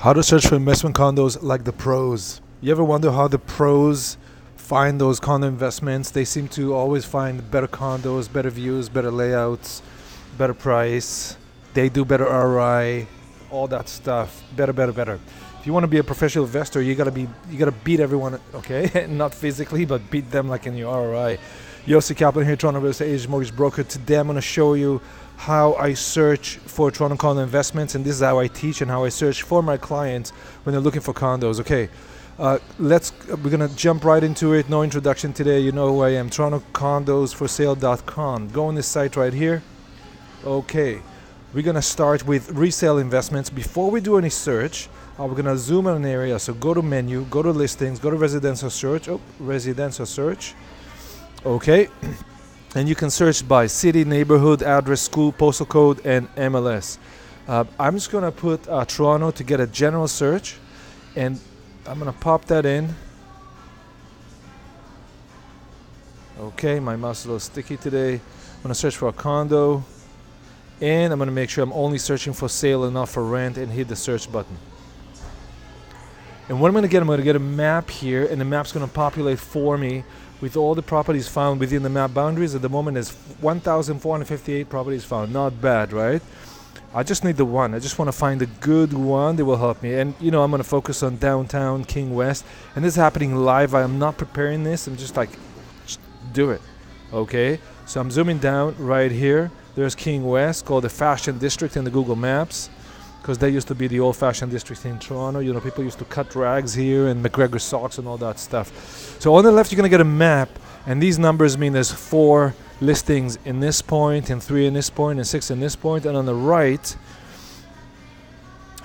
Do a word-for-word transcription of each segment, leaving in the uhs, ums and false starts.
How to search for investment condos like the pros. You ever wonder how the pros find those condo investments? They seem to always find better condos, better views, better layouts, better price. They do better R O I, all that stuff. Better, better, better. If you want to be a professional investor, you gotta be you gotta beat everyone, okay? Not physically, but beat them like in your R O I. Yossi Kaplan here, Toronto Real Estate Agent Mortgage Broker. Today I'm going to show you how I search for Toronto condo investments, and this is how I teach and how I search for my clients when they're looking for condos. Okay, uh, let's we're going to jump right into it. No introduction today. You know who I am, Toronto Condos For Sale dot com. Go on this site right here. Okay, we're going to start with resale investments. Before we do any search, uh, we're going to zoom in on an area. So go to menu, go to listings, go to residential search. Oh, residential search. Okay, and you can search by city, neighborhood, address, school, postal code, and M L S. Uh, I'm just going to put uh, Toronto to get a general search, and I'm going to pop that in. Okay, my mouse is a little sticky today. I'm going to search for a condo, and I'm going to make sure I'm only searching for sale and not for rent, and hit the search button. And what I'm going to get, I'm going to get a map here, and the map's going to populate for me with all the properties found within the map boundaries. At the moment, there's one thousand four hundred fifty-eight properties found. Not bad, right? I just need the one. I just want to find a good one that will help me. And, you know, I'm going to focus on downtown King West. And this is happening live. I am not preparing this. I'm just like, just do it. Okay? So I'm zooming down right here. There's King West, called the Fashion District in the Google Maps, because they used to be the old-fashioned district in Toronto. You know, people used to cut rags here and McGregor socks and all that stuff. So on the left, you're going to get a map, and these numbers mean there's four listings in this point, and three in this point, and six in this point. And on the right,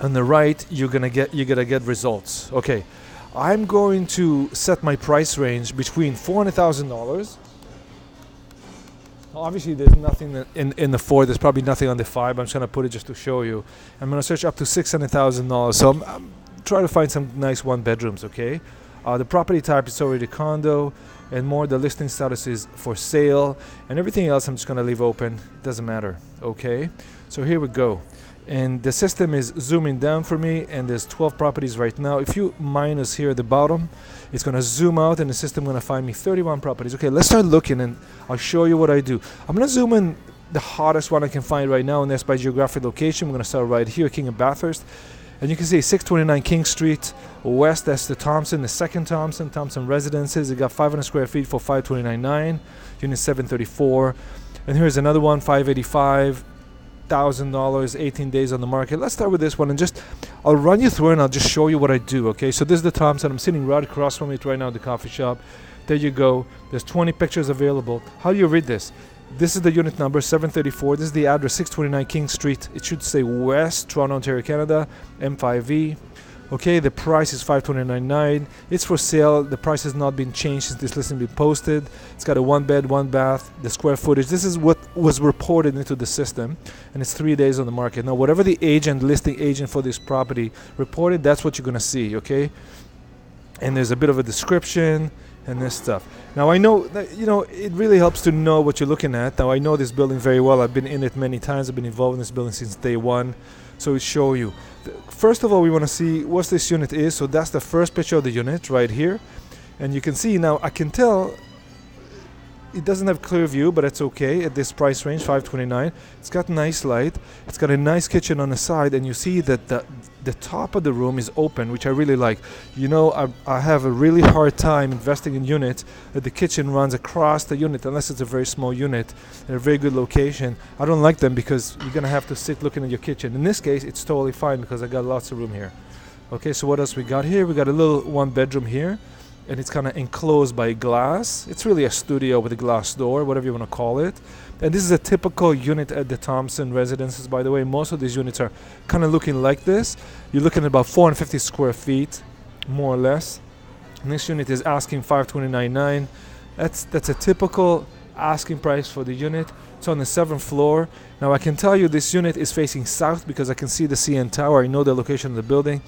on the right, you're going to get you're going to get results. Okay, I'm going to set my price range between four hundred thousand dollars. Obviously, there's nothing in, in the four. There's probably nothing on the five. I'm just going to put it just to show you. I'm going to search up to six hundred thousand dollars. So I'm, I'm trying to find some nice one-bedrooms, okay? Uh, the property type is already condo, and more the listing status is for sale. And everything else I'm just going to leave open. It doesn't matter, okay? So here we go. And the system is zooming down for me, and there's twelve properties right now. If you minus here at the bottom, it's going to zoom out, and the system going to find me thirty-one properties. Okay, let's start looking, and I'll show you what I do. I'm going to zoom in the hottest one I can find right now, and that's by geographic location. We're going to start right here, King and Bathurst. And you can see six twenty-nine King Street West, that's the Thompson, the second Thompson, Thompson Residences. It got five hundred square feet for five twenty-nine nine, unit seven thirty-four. And here's another one, five eighty-five. thousand dollars, eighteen days on the market. Let's start with this one, and just I'll run you through, and I'll just show you what I do. Okay, so this is the Thompson. I'm sitting right across from it right now at the coffee shop. There you go. There's twenty pictures available. How do you read this? This is the unit number seven thirty-four. This is the address six twenty-nine King Street. It should say West Toronto, Ontario, Canada, M five E. Okay, the price is five twenty-nine nine. It's for sale. The price has not been changed since this listing been posted. It's got a one bed, one bath, the square footage. This is what was reported into the system, and it's three days on the market. Now, whatever the agent, listing agent for this property reported, that's what you're going to see, okay? And there's a bit of a description and this stuff. Now, I know that, you know, it really helps to know what you're looking at. Now, I know this building very well. I've been in it many times. I've been involved in this building since day one. So it show you. First of all, we want to see what this unit is. So that's the first picture of the unit right here. And you can see now, I can tell it doesn't have clear view, but it's okay at this price range, five twenty-nine. It's got nice light. It's got a nice kitchen on the side. And you see that the, the top of the room is open, which I really like. You know, I, I have a really hard time investing in units that the kitchen runs across the unit, unless it's a very small unit in a very good location. I don't like them because you're going to have to sit looking at your kitchen. In this case, it's totally fine because I got lots of room here. Okay, so what else we got here? We got a little one bedroom here, and it's kind of enclosed by glass. It's really a studio with a glass door, whatever you want to call it. And this is a typical unit at the Thompson Residences, by the way. Most of these units are kind of looking like this. You're looking at about four hundred fifty square feet, more or less. And this unit is asking five twenty-nine nine. That's, that's a typical asking price for the unit. It's on the seventh floor. Now, I can tell you this unit is facing south because I can see the C N Tower. I know the location of the building.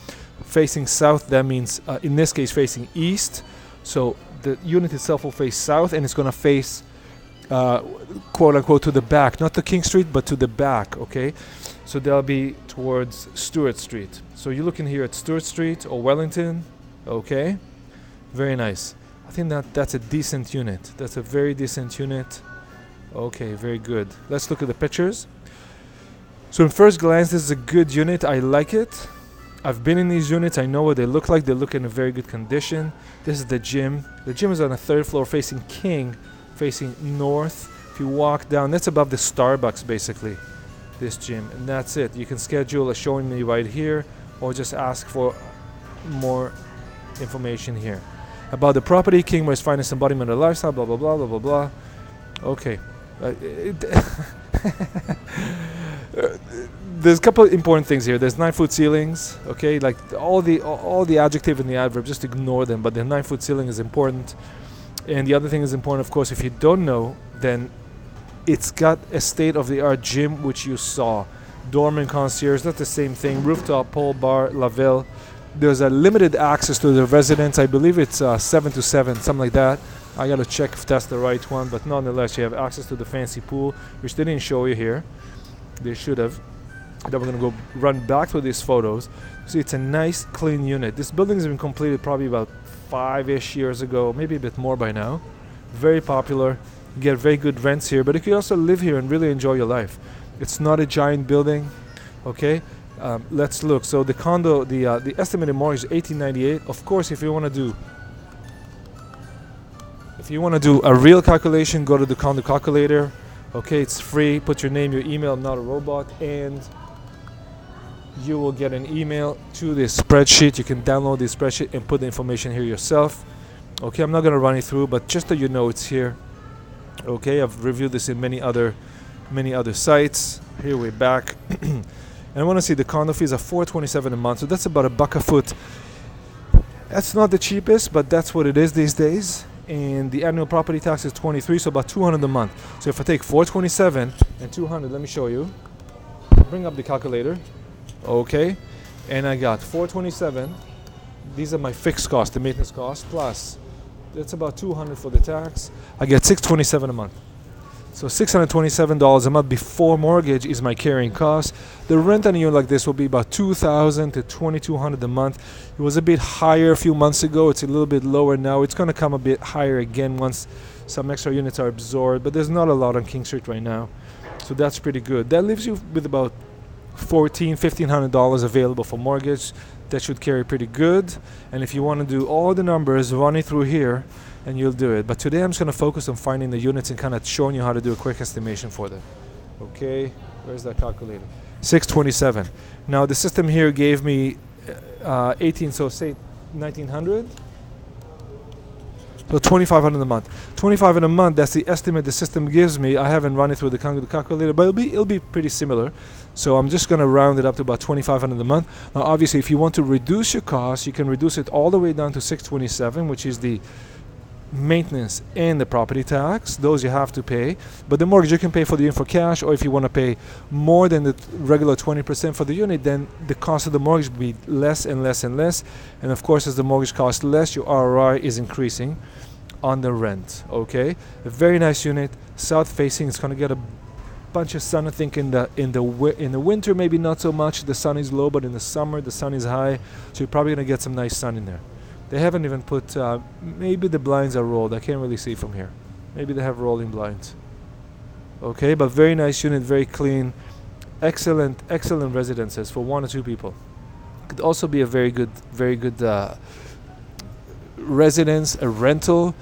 Facing south, that means uh, in this case facing east. So the unit itself will face south, and it's going to face uh, quote unquote to the back, not to King Street, but to the back. Okay, So that'll be towards Stewart Street. So you're looking here at Stewart Street or Wellington. Okay, very nice. I think that that's a decent unit. That's a very decent unit. Okay, very good. Let's look at the pictures. So in first glance, this is a good unit. I like it. I've been in these units. I know what they look like. They look in a very good condition. This is the gym. The gym is on the third floor facing King, facing north. If you walk down, that's above the Starbucks basically, this gym. And that's it. You can schedule a showing me right here or just ask for more information here. About the property, King West finest embodiment of lifestyle, blah, blah, blah, blah, blah, blah. Okay. Uh, it There's a couple important things here. There's nine-foot ceilings, okay? Like all the all the adjective and the adverb, just ignore them. But the nine-foot ceiling is important. And the other thing is important, of course, if you don't know, then it's got a state-of-the-art gym, which you saw. Dorm and concierge, not the same thing. Rooftop, pool, bar, Lavelle. There's a limited access to the residence. I believe it's uh, seven to seven, something like that. I gotta check if that's the right one, but nonetheless, you have access to the fancy pool, which they didn't show you here. They should have. Then we're gonna go run back to these photos. See, it's a nice, clean unit. This building's been completed probably about five-ish years ago, maybe a bit more by now. Very popular. You get very good rents here, but you can also live here and really enjoy your life. It's not a giant building, okay? Um, let's look. So the condo, the uh, the estimated mortgage is eighteen ninety-eight. Of course, if you want to do, if you want to do a real calculation, go to the condo calculator. Okay, it's free. Put your name, your email. I'm not a robot, and you will get an email to this spreadsheet. You can download the spreadsheet and put the information here yourself. Okay, I'm not going to run it through, but just so you know, it's here. Okay, I've reviewed this in many other, many other sites. Here we're back. And I want to see the condo fees are four twenty-seven a month, so that's about a buck a foot. That's not the cheapest, but that's what it is these days. And the annual property tax is twenty-three, so about two hundred a month. So if I take four twenty-seven and two hundred, let me show you. Bring up the calculator. Okay, and I got four twenty-seven. These are my fixed costs, the maintenance cost, plus that's about two hundred for the tax. I get six twenty-seven a month. So six hundred twenty-seven dollars a month before mortgage is my carrying cost. The rent on a unit like this will be about two thousand to twenty-two hundred dollars a month. It was a bit higher a few months ago. It's a little bit lower now. It's going to come a bit higher again once some extra units are absorbed. But there's not a lot on King Street right now. So that's pretty good. That leaves you with about fourteen hundred, fifteen hundred dollars available for mortgage. That should carry pretty good. And if you want to do all the numbers, run it through here, and you'll do it. But today I'm just going to focus on finding the units and kind of showing you how to do a quick estimation for them. Okay, where's that calculator? six twenty-seven. Now the system here gave me uh, eighteen, so say nineteen hundred. So twenty-five hundred a month. twenty-five hundred a month, that's the estimate the system gives me. I haven't run it through the calculator, but it'll be, it'll be pretty similar. So I'm just going to round it up to about twenty-five hundred a month. Now obviously if you want to reduce your costs, you can reduce it all the way down to six twenty-seven, which is the maintenance and the property tax. Those you have to pay, but the mortgage you can pay for the unit for cash, or if you want to pay more than the regular twenty percent for the unit, then the cost of the mortgage will be less and less and less. And of course, as the mortgage costs less, your R O I is increasing on the rent. Okay, a very nice unit, south facing. It's going to get a bunch of sun. I think in the in the in the winter maybe not so much. The sun is low, but in the summer the sun is high, so you're probably going to get some nice sun in there. They haven't even put, uh, maybe the blinds are rolled. I can't really see from here. Maybe they have rolling blinds. Okay, but very nice unit, very clean. Excellent, excellent residences for one or two people. Could also be a very good, very good uh, residence, a rental.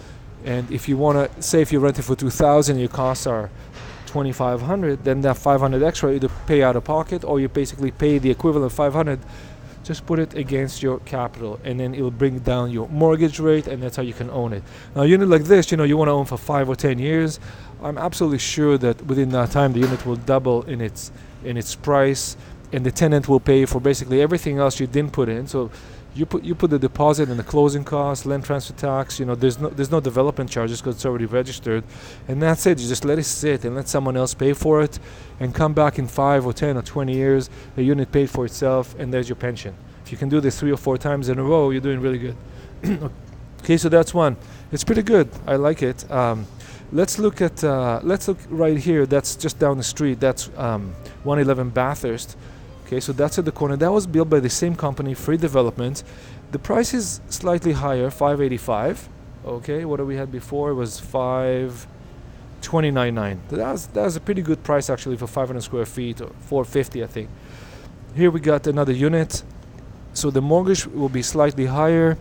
And if you want to, say if you rent it for two thousand dollars, your costs are twenty-five hundred dollars, then that five hundred dollars extra you either pay out of pocket or you basically pay the equivalent five hundred dollars. Just put it against your capital, and then it'll bring down your mortgage rate, and that's how you can own it. Now, a unit like this, you know, you want to own for five or ten years. I'm absolutely sure that within that time, the unit will double in its in its price, and the tenant will pay for basically everything else you didn't put in. So, you put you put the deposit and the closing costs, land transfer tax. You know, there's no there's no development charges because it's already registered, and that's it. You just let it sit and let someone else pay for it, and come back in five or ten or twenty years, the unit paid for itself, and there's your pension. If you can do this three or four times in a row, you're doing really good. Okay, so that's one. It's pretty good. I like it. Um, let's look at uh, let's look right here. That's just down the street. That's um, one eleven Bathurst. Okay, so that's at the corner. That was built by the same company, Freed Developments. The price is slightly higher, five eighty-five. Okay, what we had before was five twenty-nine nine. That's that's a pretty good price actually for five hundred square feet, or four fifty, I think. Here we got another unit. So the mortgage will be slightly higher.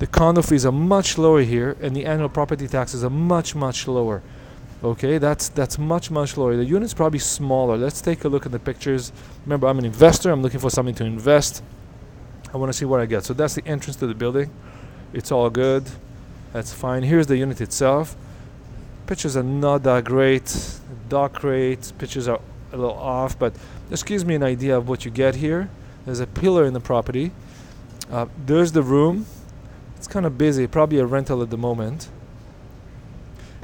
The condo fees are much lower here, and the annual property taxes are much, much lower. Okay, that's that's much, much lower. The unit's probably smaller. Let's take a look at the pictures. Remember, I'm an investor. I'm looking for something to invest. I want to see what I get. So that's the entrance to the building. It's all good. That's fine. Here's the unit itself. Pictures are not that great. Dark rates. Pictures are a little off, but this gives me an idea of what you get here. There's a pillar in the property. Uh, there's the room. It's kind of busy. Probably a rental at the moment.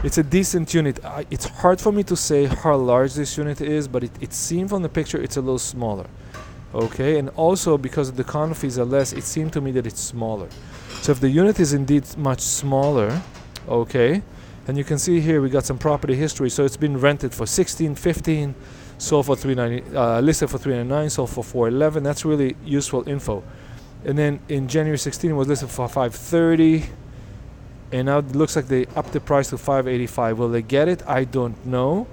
It's a decent unit. I, it's hard for me to say how large this unit is, but it, it seemed from the picture it's a little smaller. Okay, and also because the condo fees are less, it seemed to me that it's smaller. So if the unit is indeed much smaller, okay, and you can see here we got some property history. So it's been rented for sixteen, fifteen, sold for three ninety, uh, listed for three ninety-nine, sold for four eleven. That's really useful info. And then in January sixteen it was listed for five thirty. And now it looks like they upped the price to five eighty-five. Will they get it? I don't know.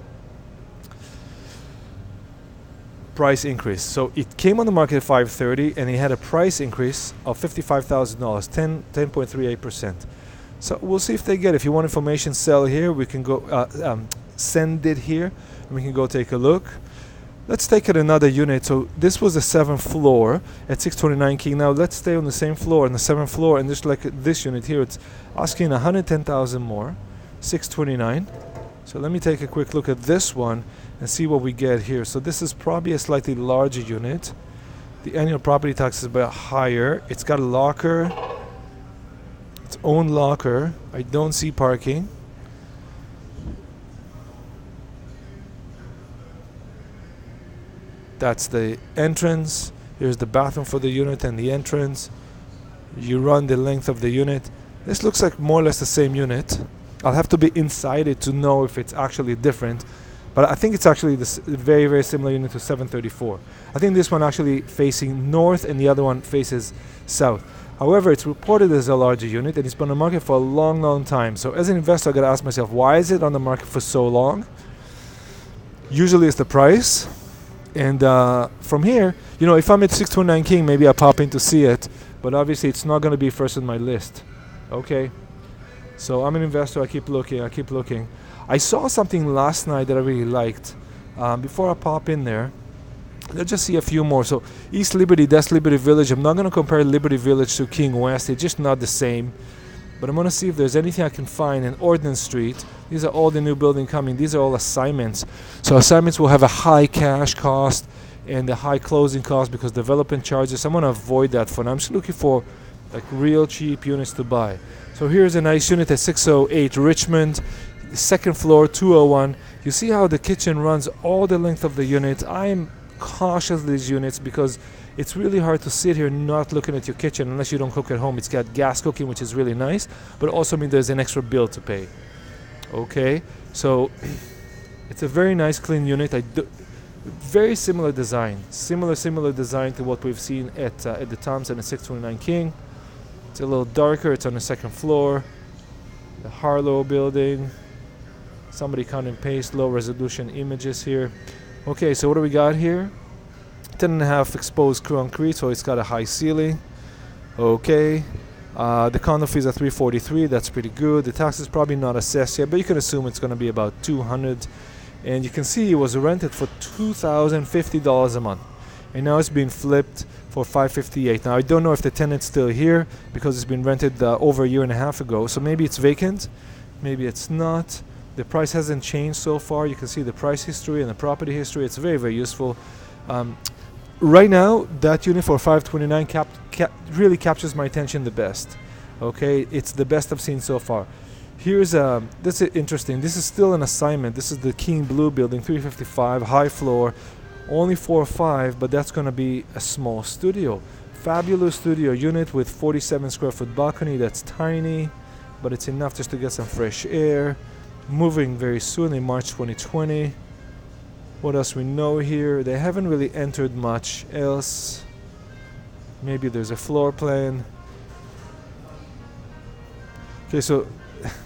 Price increase. So it came on the market at five thirty, and it had a price increase of fifty-five thousand dollars, ten point three eight percent. So we'll see if they get it. If you want information, sell here. We can go uh, um, send it here, and we can go take a look. Let's take it another unit. So this was the seventh floor at six twenty-nine King. Now let's stay on the same floor, on the seventh floor, and just like this unit here, it's asking one hundred ten thousand more, six twenty-nine. So let me take a quick look at this one and see what we get here. So this is probably a slightly larger unit. The annual property tax is a bit higher. It's got a locker, its own locker. I don't see parking. That's the entrance. Here's the bathroom for the unit and the entrance. You run the length of the unit. This looks like more or less the same unit. I'll have to be inside it to know if it's actually different, but I think it's actually this very very similar unit to seven thirty-four. I think this one actually facing north and the other one faces south. However, it's reported as a larger unit, and it's been on the market for a long long time. So as an investor, I gotta ask myself, why is it on the market for so long? Usually it's the price. And uh, from here, you know, if I'm at six twenty-nine King, maybe I pop in to see it, but obviously it's not going to be first on my list. Okay, so I'm an investor. I keep looking, I keep looking. I saw something last night that I really liked. Um, before I pop in there, let's just see a few more. So East Liberty, that's Liberty Village. I'm not going to compare Liberty Village to King West. They're just not the same. But I'm going to see if there's anything I can find in Ordnance Street. These are all the new building coming. These are all assignments. So assignments will have a high cash cost and a high closing cost because development charges. I'm going to avoid that for now. I'm just looking for like real cheap units to buy. So here's a nice unit at six oh eight Richmond, second floor, two oh one. You see how the kitchen runs all the length of the unit. I'm cautious of these units because it's really hard to sit here not looking at your kitchen unless you don't cook at home. It's got gas cooking, which is really nice, but also means there's an extra bill to pay. Okay, so it's a very nice clean unit. I do very similar design, similar similar design to what we've seen at uh, at the Thompson at six twenty-nine King. It's a little darker. It's on the second floor. The Harlow building. Somebody cut and paste low resolution images here. Okay, so what do we got here? ten and a half exposed concrete, so it's got a high ceiling. Okay, uh, the condo fees are three forty-three. That's pretty good. The tax is probably not assessed yet, but you can assume it's going to be about two hundred. And you can see it was rented for two thousand fifty dollars a month, and now it's been flipped for five fifty-eight. Now I don't know if the tenant's still here because it's been rented uh, over a year and a half ago. So maybe it's vacant, maybe it's not. The price hasn't changed so far. You can see the price history and the property history. It's very very useful. Um, Right now, that unit for five twenty-nine cap, cap really captures my attention the best. Okay, it's the best I've seen so far. Here's a, this is interesting. This is still an assignment. This is the King Blue building, three fifty-five, high floor, only four or five, but that's going to be a small studio. Fabulous studio unit with forty-seven square foot balcony. That's tiny, but it's enough just to get some fresh air. Moving very soon in March twenty twenty. What else we know here? They haven't really entered much else. Maybe there's a floor plan. Okay, so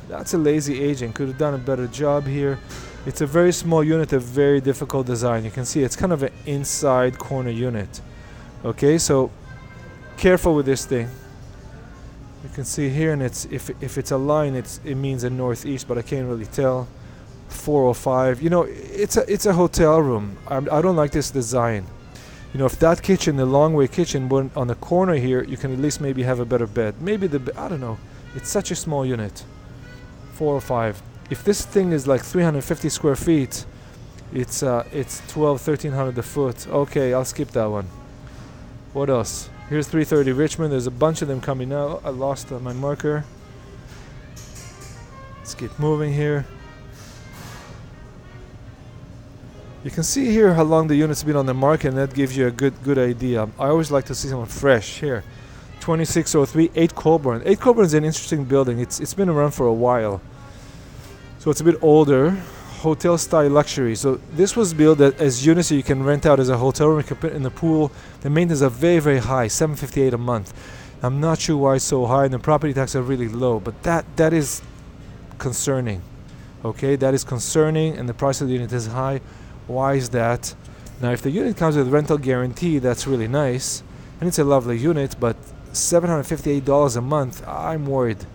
that's a lazy agent. Could have done a better job here. It's a very small unit, a very difficult design. You can see it's kind of an inside corner unit. Okay, so careful with this thing. You can see here, and it's if if it's a line, it's it means a northeast, but I can't really tell. four oh five. You know, it's a it's a hotel room. I'm, I don't like this design. You know, if that kitchen, the long way kitchen, went on the corner here, you can at least maybe have a better bed. Maybe the I don't know. It's such a small unit. four oh five. If this thing is like three hundred fifty square feet, it's uh, it's twelve, thirteen hundred a foot. Okay, I'll skip that one. What else? Here's three thirty Richmond. There's a bunch of them coming out. I lost uh, my marker. Let's keep moving here. You can see here how long the unit's been on the market, and that gives you a good good idea. I always like to see someone fresh here. twenty-six oh three, eight Colburn. eight Colburn is an interesting building. It's it's been around for a while. So it's a bit older, hotel style luxury. So this was built as units you can rent out as a hotel room. You can put in the pool. The maintenance are very, very high, seven fifty-eight a month. I'm not sure why it's so high, and the property taxes are really low, but that that is concerning. Okay, that is concerning, and the price of the unit is high. Why is that? Now, if the unit comes with rental guarantee, that's really nice, and it's a lovely unit, but seven hundred fifty-eight dollars a month, I'm worried.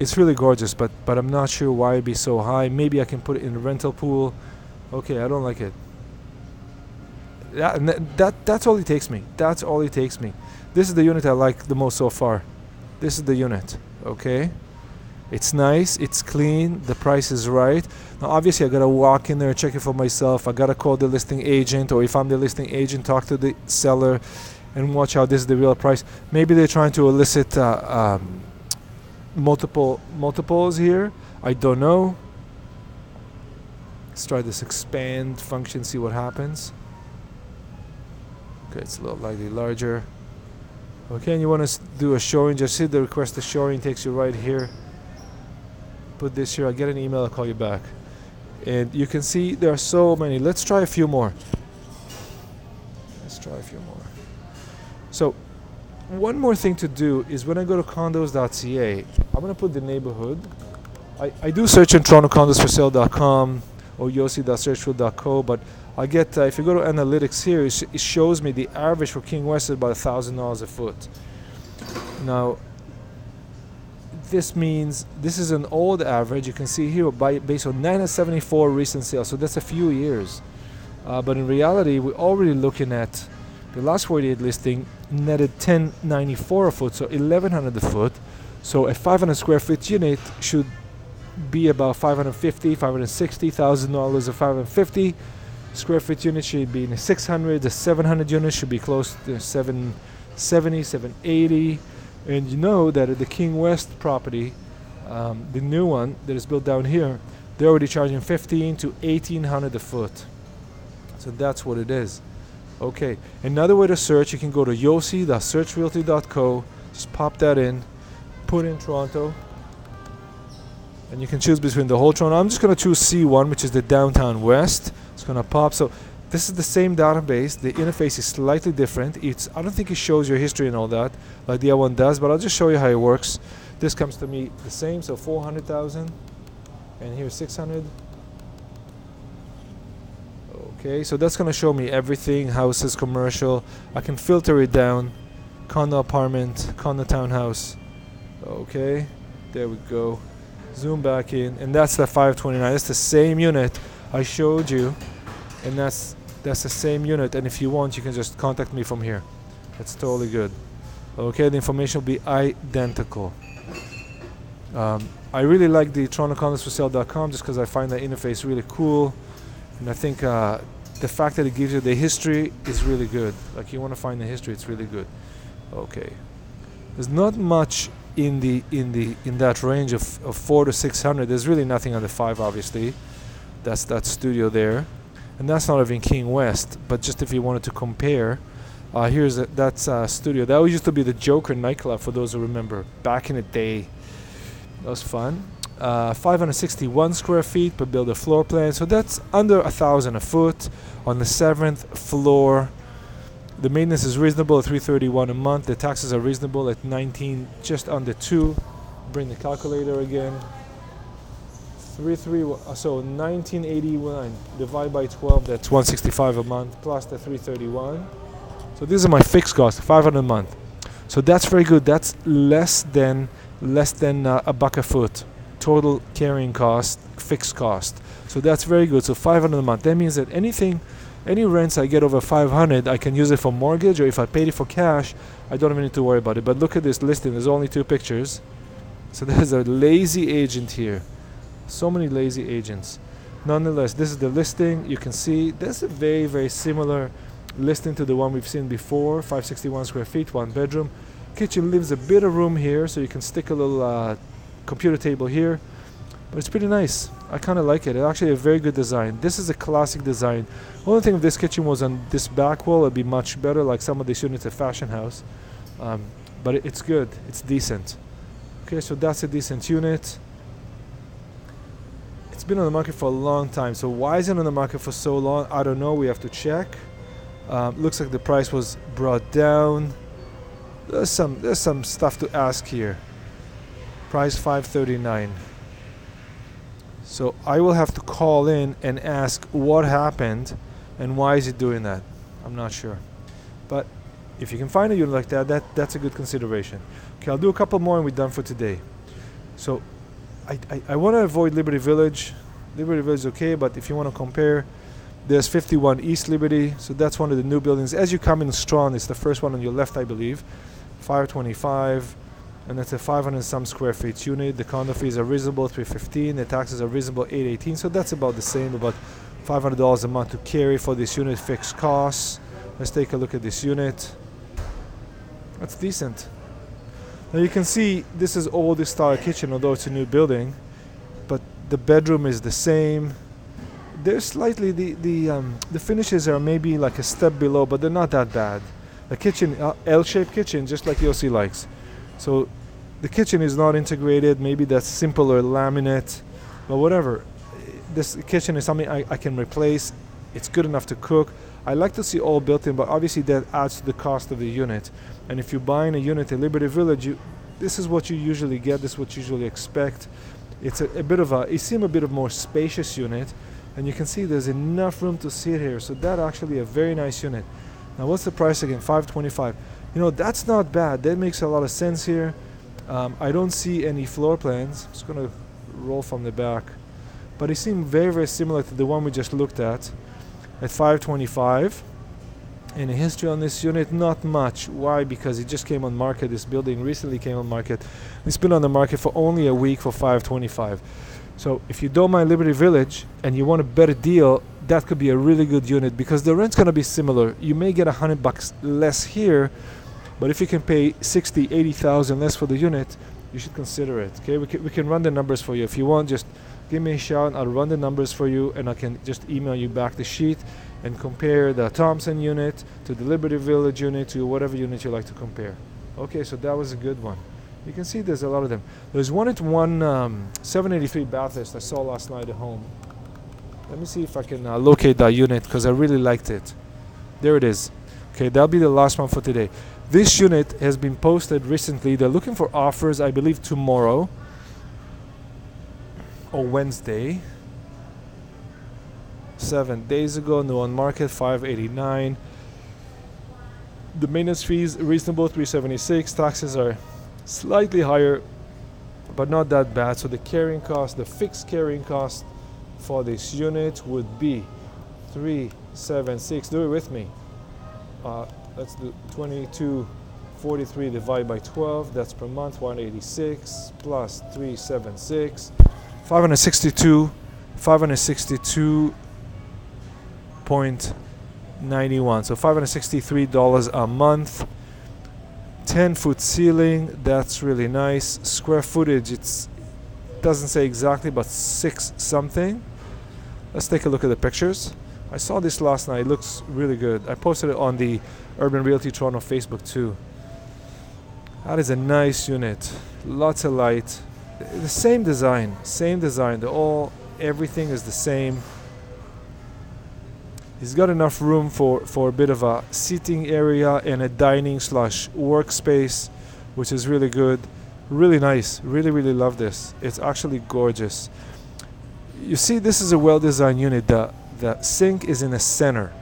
It's really gorgeous, but but I'm not sure why it'd be so high. Maybe I can put it in a rental pool. Okay, I don't like it. That, that that's all it takes me. That's all it takes me. This is the unit I like the most so far. This is the unit. Okay, it's nice. It's clean. The price is right. Now, obviously, I gotta walk in there and check it for myself. I gotta call the listing agent, or if I'm the listing agent, talk to the seller, and watch out. This is the real price. Maybe they're trying to elicit. Uh, um, multiple multiples here. I don't know. Let's try this expand function, see what happens. Okay, it's a little slightly larger. Okay, and you want to do a showing, just hit the request the showing, takes you right here. Put this here. I'll get an email, I'll call you back. And you can see there are so many. Let's try a few more. Let's try a few more. So one more thing to do is when I go to condos dot c a, I'm going to put the neighborhood. I, I do search in Toronto Condos For Sale dot com or Yossi dot search field dot co, but I get, uh, if you go to analytics here, it, sh it shows me the average for King West is about one thousand dollars a foot. Now, this means this is an old average. You can see here by, based on nine hundred seventy-four recent sales, so that's a few years. Uh, but in reality, we're already looking at the last forty-eight listing netted ten ninety-four a foot, so eleven hundred a foot. So a five hundred square foot unit should be about five hundred fifty thousand dollars, five hundred sixty thousand dollars. A five hundred fifty square foot unit should be in the six hundred. The seven hundred unit should be close to seven seventy, seven eighty. And you know that at the King West property, um, the new one that is built down here, they're already charging fifteen to eighteen hundred a foot. So that's what it is. Okay, another way to search, you can go to Yossi dot search realty dot co, just pop that in, put in Toronto, and you can choose between the whole Toronto. I'm just going to choose C one, which is the downtown west. It's going to pop. So this is the same database. The interface is slightly different. It's I don't think it shows your history and all that like the other one does, but I'll just show you how it works. This comes to me the same, so four hundred thousand, and here's six hundred. Okay, so that's going to show me everything, houses, commercial. I can filter it down, condo apartment, condo townhouse. Okay, there we go. Zoom back in, and that's the five twenty-nine. That's the same unit I showed you, and that's, that's the same unit. And if you want, you can just contact me from here. That's totally good. Okay, the information will be identical. Um, I really like the Toronto Condos For Sale dot com just because I find that interface really cool. And I think uh, the fact that it gives you the history is really good. Like, you want to find the history, it's really good. Okay, there's not much in the in the in that range of, of four to six hundred. There's really nothing under five, obviously. That's that studio there, and that's not even King West. But just if you wanted to compare, uh, here's a, that's a studio that used to be the Joker nightclub for those who remember back in the day. That was fun. uh, five hundred sixty-one square feet per builder floor plan. So that's under a thousand a foot on the seventh floor. The maintenance is reasonable at three hundred thirty-one dollars a month. The taxes are reasonable at nineteen, just under two. Bring the calculator again. three hundred thirty-one, so nineteen eighty-one divided by twelve, that's one hundred sixty-five dollars a month plus the three hundred thirty-one dollars. So these are my fixed costs, five hundred dollars a month. So that's very good. That's less than less than uh, a buck a foot total carrying cost, fixed cost. So that's very good. So five hundred dollars a month. That means that anything. Any rents I get over five hundred, I can use it for mortgage, or if I paid it for cash, I don't even need to worry about it. But look at this listing. There's only two pictures. So there's a lazy agent here. So many lazy agents. Nonetheless, this is the listing. You can see that's a very, very similar listing to the one we've seen before. five hundred sixty-one square feet, one bedroom. Kitchen leaves a bit of room here, so you can stick a little uh, computer table here. But it's pretty nice. I kind of like it. It's actually a very good design. This is a classic design. Only thing, if this kitchen was on this back wall, it'd be much better, like some of these units at Fashion House. Um, but it, it's good. It's decent. Okay, so that's a decent unit. It's been on the market for a long time. So why is it on the market for so long? I don't know. We have to check. Um, looks like the price was brought down. There's some there's some stuff to ask here. Price five hundred thirty-nine dollars. So I will have to call in and ask what happened and why is it doing that. I'm not sure. But if you can find a unit like that, that that's a good consideration. Okay, I'll do a couple more and we're done for today. So I, I, I want to avoid Liberty Village. Liberty Village is okay, but if you want to compare, there's fifty-one East Liberty. So that's one of the new buildings. As you come in strong, it's the first one on your left, I believe. five twenty-five. And that's a five hundred some square feet unit. The condo fees are reasonable, three hundred fifteen dollars. The taxes are reasonable, eight hundred eighteen dollars. So that's about the same, about five hundred dollars a month to carry for this unit, fixed costs. Let's take a look at this unit. That's decent. Now you can see this is old style kitchen, although it's a new building, but the bedroom is the same. There's slightly the the um, the finishes are maybe like a step below, but they're not that bad. A kitchen, uh, L-shaped kitchen, just like Yossi likes. So the kitchen is not integrated. Maybe that's simpler laminate, but whatever. This kitchen is something I, I can replace. It's good enough to cook. I like to see all built in, but obviously that adds to the cost of the unit. And if you're buying a unit in Liberty Village, you, this is what you usually get. This is what you usually expect. It's a, a bit of a, it seems a bit of more spacious unit. And you can see there's enough room to sit here. So that actually a very nice unit. Now what's the price again? five twenty-five. You know, that's not bad. That makes a lot of sense here. Um, I don't see any floor plans. I'm just going to roll from the back. But it seemed very, very similar to the one we just looked at, at five twenty-five. And the history on this unit, not much. Why? Because it just came on market. This building recently came on market. It's been on the market for only a week for five twenty-five. So if you don't mind Liberty Village and you want a better deal, that could be a really good unit because the rent's going to be similar. You may get a hundred bucks less here, but if you can pay sixty, eighty thousand less for the unit, you should consider it. Okay, we can, we can run the numbers for you. If you want, just give me a shout. I'll run the numbers for you, and I can just email you back the sheet and compare the Thompson unit to the Liberty Village unit to whatever unit you like to compare. Okay, so that was a good one. You can see there's a lot of them. There's one at one um, seven eighty-three Bathurst I saw last night at home. Let me see if I can uh, locate that unit because I really liked it. There it is. Okay, that'll be the last one for today. This unit has been posted recently. They're looking for offers, I believe, tomorrow or Wednesday. Seven days ago, new on market, five eighty-nine. The maintenance fees reasonable, three seventy-six. Taxes are slightly higher, but not that bad. So the carrying cost, the fixed carrying cost for this unit would be three seventy-six. Do it with me. Uh, let's do twenty-two forty-three divided by twelve. That's per month, one eighty-six plus three seventy-six. five sixty-two, five sixty-two point nine one. So five hundred sixty-three dollars a month. ten foot ceiling. That's really nice. Square footage. It's doesn't say exactly, but six something. Let's take a look at the pictures. I saw this last night. It looks really good. I posted it on the Urban Realty Toronto Facebook too. That is a nice unit. Lots of light. the same design, same design. They're all, everything is the same. He's got enough room for, for a bit of a seating area and a dining slash workspace, which is really good. Really nice. Really, really love this. It's actually gorgeous. You see, this is a well-designed unit. The, the sink is in the center.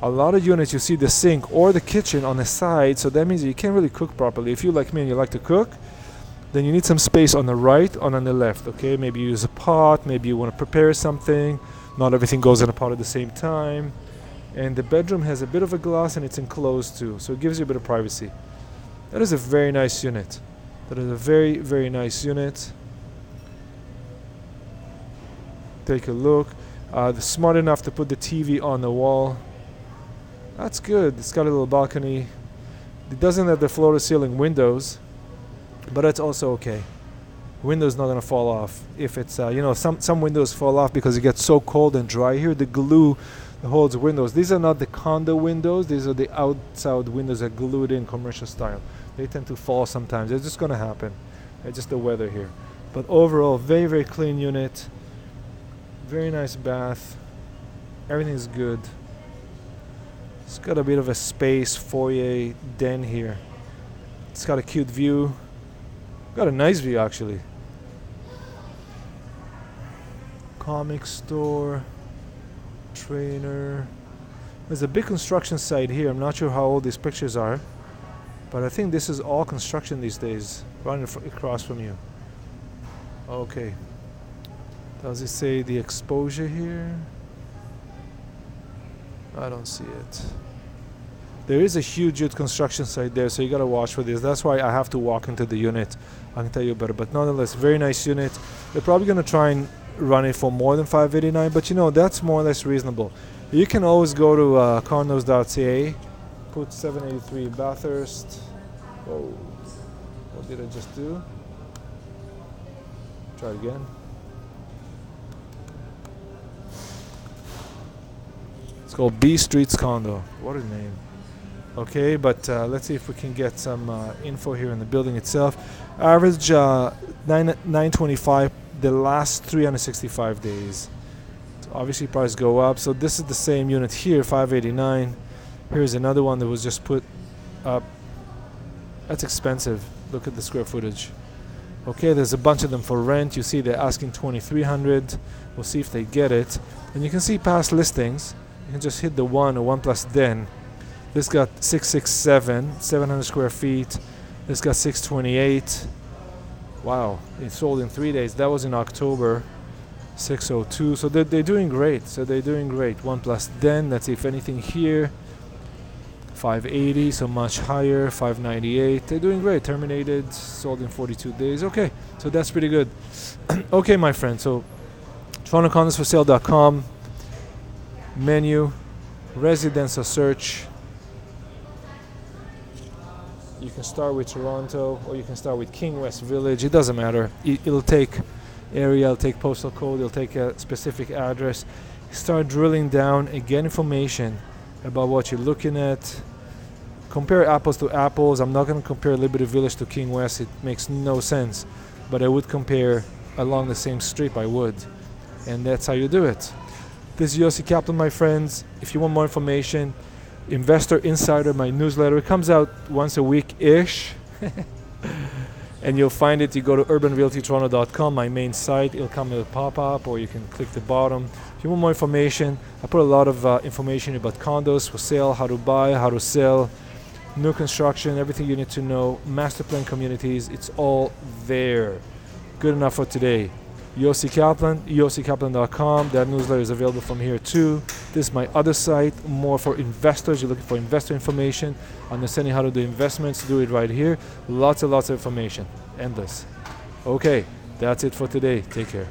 A lot of units, you see the sink or the kitchen on the side, so that means you can't really cook properly. If you're like me and you like to cook, then you need some space on the right or on the left, okay? Maybe you use a pot, maybe you want to prepare something. Not everything goes in a pot at the same time. And the bedroom has a bit of a glass and it's enclosed too, so it gives you a bit of privacy. That is a very nice unit. That is a very, very nice unit. Take a look. Uh, they're smart enough to put the T V on the wall. That's good. It's got a little balcony. It doesn't have the floor-to-ceiling windows, but that's also okay. Windows not gonna fall off. If it's uh, you know, some some windows fall off because it gets so cold and dry here. The glue that holds windows. These are not the condo windows. These are the outside windows that glued in commercial style. They tend to fall sometimes. It's just gonna happen. It's just the weather here. But overall, very very clean unit. Very nice bath. Everything's good. It's got a bit of a space, foyer, den here. It's got a cute view. Got a nice view actually. Comic store, trainer. There's a big construction site here. I'm not sure how old these pictures are, but I think this is all construction these days, right across from you. Okay. Does it say the exposure here? I don't see it. There is a huge huge construction site there, so you gotta watch for this. That's why I have to walk into the unit. I can tell you better, but nonetheless, very nice unit. They're probably gonna try and run it for more than five eighty-nine, but you know, that's more or less reasonable. You can always go to uh, condos dot c a, put seven eighty-three Bathurst. Oh, what did I just do? Try it again. It's called B Streets Condo. What a name. Okay, but uh, let's see if we can get some uh, info here in the building itself. Average uh, nine twenty-five the last three hundred sixty-five days. So obviously prices go up. So this is the same unit here, five eighty-nine. Here's another one that was just put up. That's expensive. Look at the square footage. Okay, there's a bunch of them for rent. You see they're asking twenty-three hundred. We'll see if they get it. And you can see past listings. You can just hit the one or one plus den. This got six sixty-seven, seven hundred square feet. This got six twenty-eight. Wow, it sold in three days. That was in October. six oh two. So they're, they're doing great. So they're doing great. One plus den. Let's see if anything here. five eighty, so much higher. five ninety-eight. They're doing great. Terminated, sold in forty-two days. Okay, so that's pretty good. Okay, my friend. So Toronto Condos For Sale dot com, menu, residential search. You can start with Toronto, or you can start with King West Village. It doesn't matter. It, it'll take area, it'll take postal code, it'll take a specific address. Start drilling down and get information about what you're looking at. Compare apples to apples. I'm not going to compare Liberty Village to King West. It makes no sense. But I would compare along the same strip. I would. And that's how you do it. This is Yossi Kaplan, my friends. If you want more information, Investor Insider, my newsletter, it comes out once a week ish and you'll find it. You go to urban realty toronto dot com, my main site. It'll come with a pop-up, or you can click the bottom. If you want more information, I put a lot of uh, information about condos for sale, how to buy, how to sell, new construction, everything you need to know, master plan communities. It's all there. Good enough for today. Yossi Kaplan, Yossi Kaplan dot com. That newsletter is available from here too. This is my other site, more for investors. You're looking for investor information, understanding how to do investments, do it right here. Lots and lots of information, endless. Okay, that's it for today. Take care.